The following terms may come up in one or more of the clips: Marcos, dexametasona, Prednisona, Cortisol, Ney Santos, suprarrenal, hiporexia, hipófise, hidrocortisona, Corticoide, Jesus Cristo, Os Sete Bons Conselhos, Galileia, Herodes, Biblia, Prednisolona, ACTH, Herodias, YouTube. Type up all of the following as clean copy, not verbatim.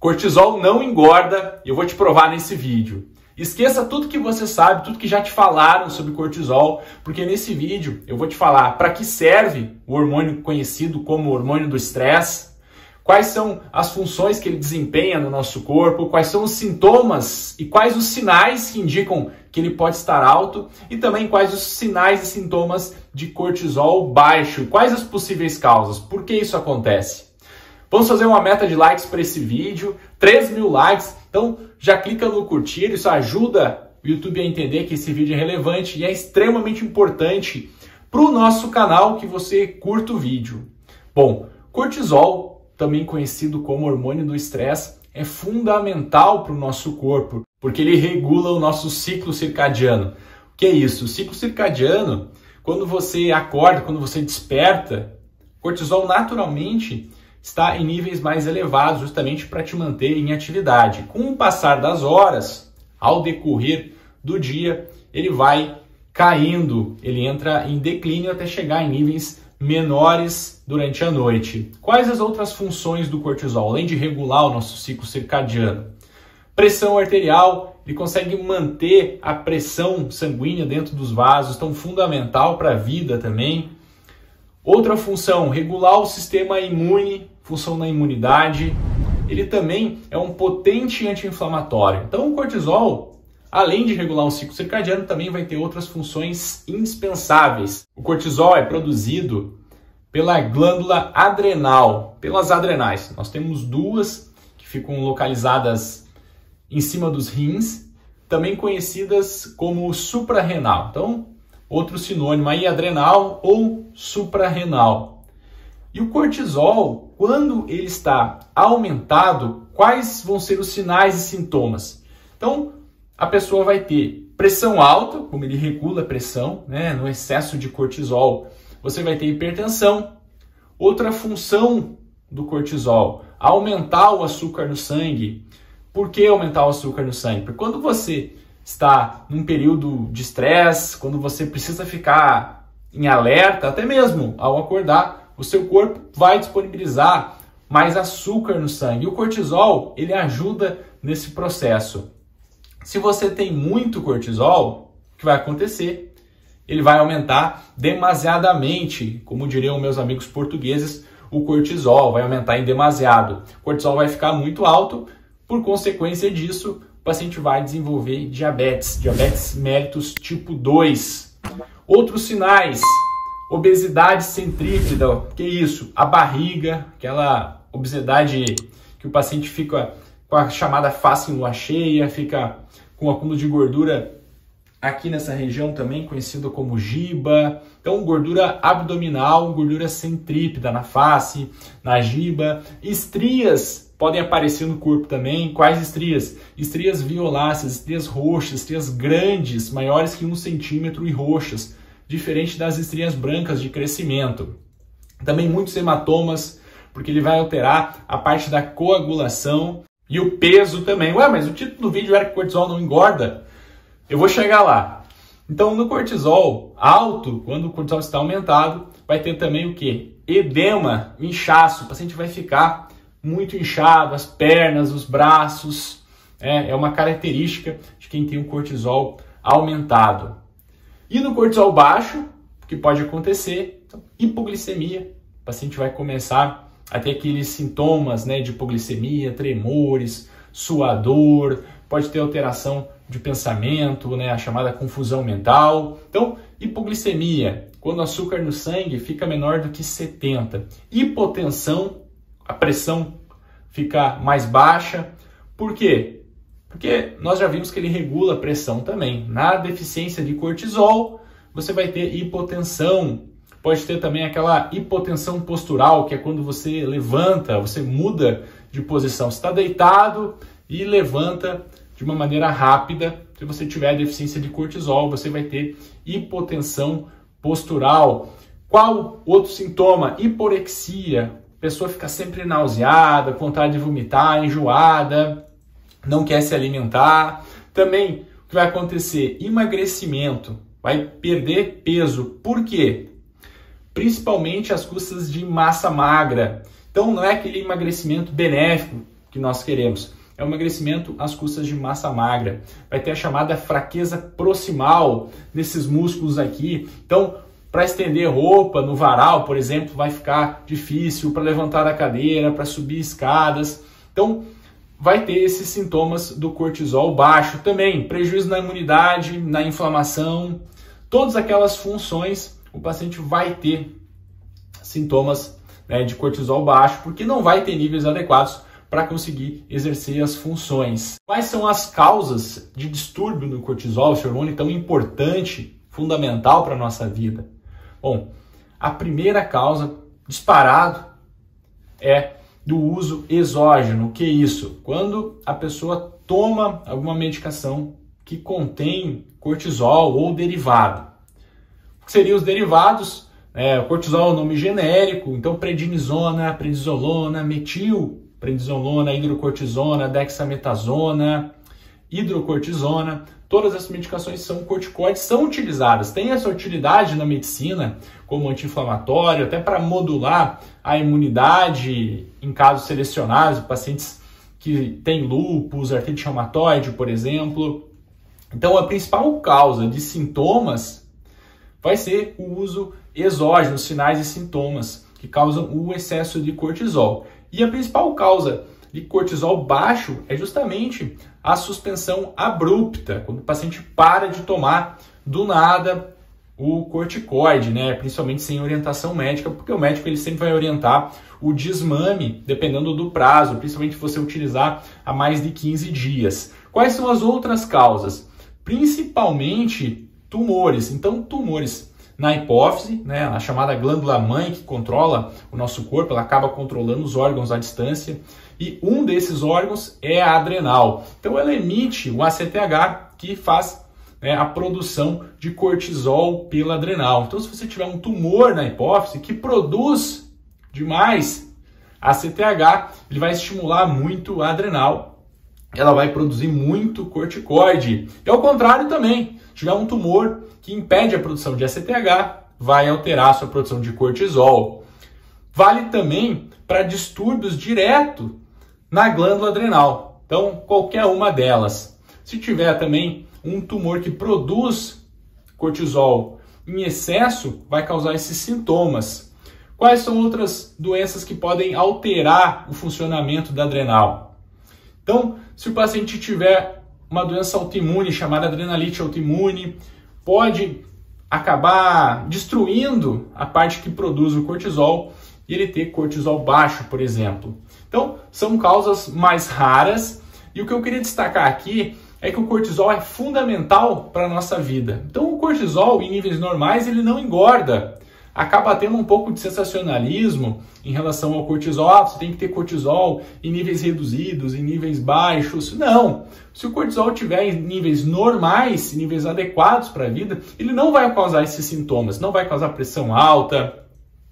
Cortisol não engorda e eu vou te provar nesse vídeo. Esqueça tudo que você sabe, tudo que já te falaram sobre cortisol, porque nesse vídeo eu vou te falar para que serve o hormônio conhecido como hormônio do estresse, quais são as funções que ele desempenha no nosso corpo, quais são os sintomas e quais os sinais que indicam que ele pode estar alto e também quais os sinais e sintomas de cortisol baixo e quais as possíveis causas, por que isso acontece. Vamos fazer uma meta de likes para esse vídeo, 3.000 likes, então já clica no curtir, isso ajuda o YouTube a entender que esse vídeo é relevante e é extremamente importante para o nosso canal que você curta o vídeo. Bom, cortisol, também conhecido como hormônio do estresse, é fundamental para o nosso corpo, porque ele regula o nosso ciclo circadiano. O que é isso? O ciclo circadiano, quando você acorda, quando você desperta, cortisol naturalmente está em níveis mais elevados, justamente para te manter em atividade. Com o passar das horas, ao decorrer do dia, ele vai caindo, ele entra em declínio até chegar em níveis menores durante a noite. Quais as outras funções do cortisol, além de regular o nosso ciclo circadiano? Pressão arterial, ele consegue manter a pressão sanguínea dentro dos vasos, tão fundamental para a vida também. Outra função, regular o sistema imune, função na imunidade. Ele também é um potente anti-inflamatório. Então o cortisol, além de regular o ciclo circadiano, também vai ter outras funções indispensáveis. O cortisol é produzido pela glândula adrenal, pelas adrenais. Nós temos duas que ficam localizadas em cima dos rins, também conhecidas como suprarrenal. Então, outro sinônimo aí, adrenal ou suprarrenal. E o cortisol, quando ele está aumentado, quais vão ser os sinais e sintomas? Então, a pessoa vai ter pressão alta, como ele regula a pressão, né? No excesso de cortisol, você vai ter hipertensão. Outra função do cortisol, aumentar o açúcar no sangue. Por que aumentar o açúcar no sangue? Porque quando você está num período de estresse, quando você precisa ficar em alerta, até mesmo ao acordar, o seu corpo vai disponibilizar mais açúcar no sangue. E o cortisol, ele ajuda nesse processo. Se você tem muito cortisol, o que vai acontecer? Ele vai aumentar demasiadamente, como diriam meus amigos portugueses, o cortisol vai aumentar em demasiado. O cortisol vai ficar muito alto, por consequência disso, o paciente vai desenvolver diabetes, diabetes mellitus tipo 2. Outros sinais, obesidade centrípeta, o que é isso? A barriga, aquela obesidade que o paciente fica com a chamada face em lua cheia, fica com acúmulo de gordura aqui nessa região também, conhecido como giba. Então, gordura abdominal, gordura centrípeta na face, na giba, estrias podem aparecer no corpo também. Quais estrias? Estrias violáceas, estrias roxas, estrias grandes, maiores que 1 cm e roxas, diferente das estrias brancas de crescimento. Também muitos hematomas, porque ele vai alterar a parte da coagulação e o peso também. Ué, mas o título do vídeo era que cortisol não engorda? Eu vou chegar lá. Então, no cortisol alto, quando o cortisol está aumentado, vai ter também o quê? Edema, inchaço. O paciente vai ficar muito inchado, as pernas, os braços, é uma característica de quem tem o cortisol aumentado. E no cortisol baixo, o que pode acontecer? Então, hipoglicemia, o paciente vai começar a ter aqueles sintomas, né, de hipoglicemia, tremores, suador, pode ter alteração de pensamento, né, a chamada confusão mental. Então, hipoglicemia, quando o açúcar no sangue fica menor do que 70, hipotensão, a pressão fica mais baixa. Por quê? Porque nós já vimos que ele regula a pressão também. Na deficiência de cortisol, você vai ter hipotensão. Pode ter também aquela hipotensão postural, que é quando você levanta, você muda de posição. Você está deitado e levanta de uma maneira rápida. Se você tiver deficiência de cortisol, você vai ter hipotensão postural. Qual outro sintoma? Hiporexia. A pessoa fica sempre nauseada, com vontade de vomitar, enjoada, não quer se alimentar. Também, o que vai acontecer? Emagrecimento, vai perder peso. Por quê? Principalmente às custas de massa magra. Então, não é aquele emagrecimento benéfico que nós queremos. É um emagrecimento às custas de massa magra. Vai ter a chamada fraqueza proximal nesses músculos aqui. Então, para estender roupa no varal, por exemplo, vai ficar difícil. Para levantar a cadeira, para subir escadas. Então, vai ter esses sintomas do cortisol baixo também. Prejuízo na imunidade, na inflamação. Todas aquelas funções, o paciente vai ter sintomas, né, de cortisol baixo, porque não vai ter níveis adequados para conseguir exercer as funções. Quais são as causas de distúrbio no cortisol, esse hormônio tão importante, fundamental para a nossa vida? Bom, a primeira causa, disparado, é do uso exógeno. O que é isso? Quando a pessoa toma alguma medicação que contém cortisol ou derivado. O que seriam os derivados? O cortisol é o nome genérico, então prednisona, prednisolona, prednisolona, hidrocortisona, dexametasona, hidrocortisona, todas essas medicações são corticoides, são utilizadas, tem essa utilidade na medicina como anti-inflamatório, até para modular a imunidade em casos selecionados, pacientes que têm lúpus, artrite reumatoide, por exemplo. Então a principal causa de sintomas vai ser o uso exógeno, sinais e sintomas que causam o excesso de cortisol. E a principal causa de cortisol baixo é justamente a suspensão abrupta, quando o paciente para de tomar do nada o corticoide, né? Principalmente sem orientação médica, porque o médico ele sempre vai orientar o desmame, dependendo do prazo, principalmente se você utilizar há mais de 15 dias. Quais são as outras causas? Principalmente tumores. Então, tumores na hipófise, né, a chamada glândula mãe que controla o nosso corpo, ela acaba controlando os órgãos à distância, e um desses órgãos é a adrenal. Então ela emite o ACTH que faz, né, a produção de cortisol pela adrenal. Então se você tiver um tumor na hipófise que produz demais ACTH, ele vai estimular muito a adrenal, ela vai produzir muito corticoide. E ao contrário também, se tiver um tumor que impede a produção de ACTH, vai alterar a sua produção de cortisol. Vale também para distúrbios direto na glândula adrenal, então qualquer uma delas. Se tiver também um tumor que produz cortisol em excesso, vai causar esses sintomas. Quais são outras doenças que podem alterar o funcionamento da adrenal? Então, se o paciente tiver uma doença autoimune, chamada adrenalite autoimune, pode acabar destruindo a parte que produz o cortisol e ele ter cortisol baixo, por exemplo. Então, são causas mais raras e o que eu queria destacar aqui é que o cortisol é fundamental para a nossa vida. Então, o cortisol, em níveis normais, ele não engorda. Acaba tendo um pouco de sensacionalismo em relação ao cortisol. Ah, você tem que ter cortisol em níveis reduzidos, em níveis baixos. Não! Se o cortisol tiver em níveis normais, em níveis adequados para a vida, ele não vai causar esses sintomas. Não vai causar pressão alta,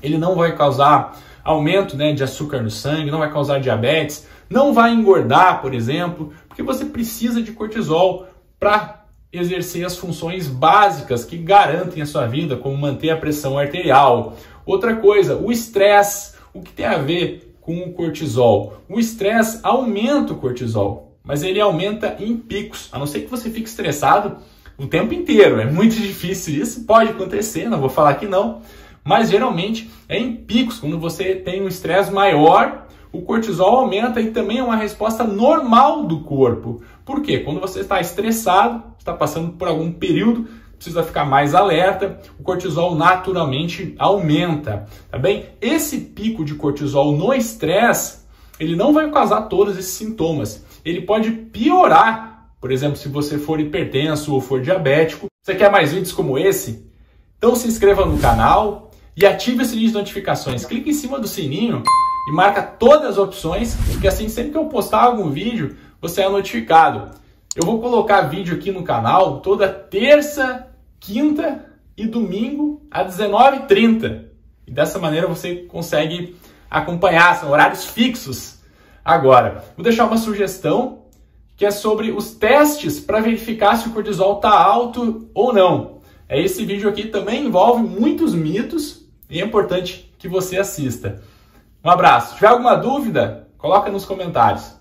ele não vai causar aumento, né, de açúcar no sangue, não vai causar diabetes, não vai engordar, por exemplo, porque você precisa de cortisol para exercer as funções básicas que garantem a sua vida, como manter a pressão arterial. Outra coisa, o estresse. O que tem a ver com o cortisol? O estresse aumenta o cortisol, mas ele aumenta em picos. A não ser que você fique estressado o tempo inteiro. É muito difícil isso, pode acontecer, não vou falar que não. Mas geralmente é em picos, quando você tem um estresse maior, o cortisol aumenta e também é uma resposta normal do corpo. Por quê? Quando você está estressado, está passando por algum período, precisa ficar mais alerta, o cortisol naturalmente aumenta, tá bem? Esse pico de cortisol no estresse, ele não vai causar todos esses sintomas. Ele pode piorar, por exemplo, se você for hipertenso ou for diabético. Você quer mais vídeos como esse? Então se inscreva no canal e ative o sininho de notificações. Clique em cima do sininho e marca todas as opções, porque assim sempre que eu postar algum vídeo, você é notificado. Eu vou colocar vídeo aqui no canal toda terça, quinta e domingo às 19h30. E dessa maneira você consegue acompanhar, são horários fixos. Agora, vou deixar uma sugestão que é sobre os testes para verificar se o cortisol está alto ou não. Esse vídeo aqui também envolve muitos mitos e é importante que você assista. Um abraço. Se tiver alguma dúvida, coloca nos comentários.